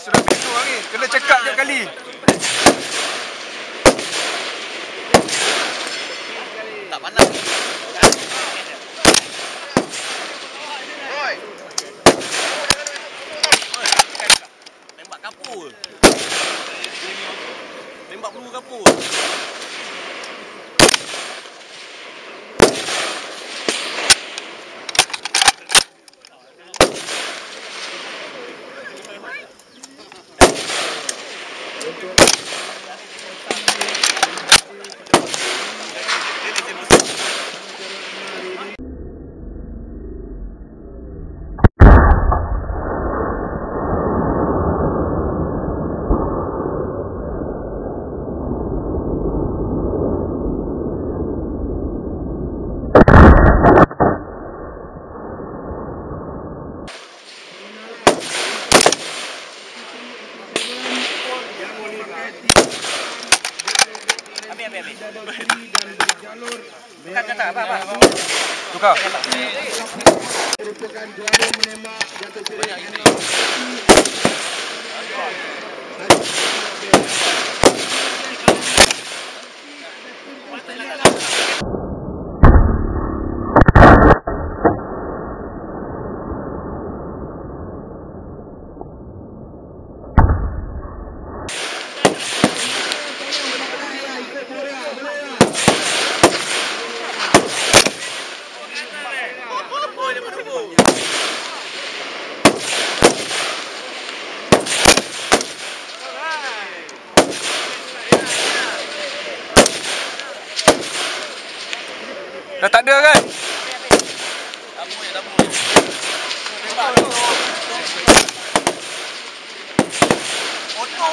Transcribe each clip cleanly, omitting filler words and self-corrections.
sudah begitu ni. Kena cekak tiap kali. Tak panas. Oi. Tembak kapur. Tembak peluru kapur. Tukar. Merupakan juara menembak jatuh siri. Dah tak ada kan? Dah boleh. Oto.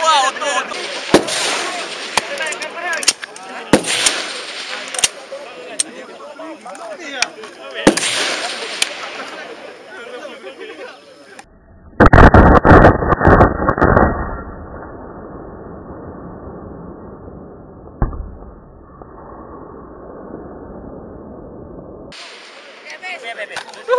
Bebe.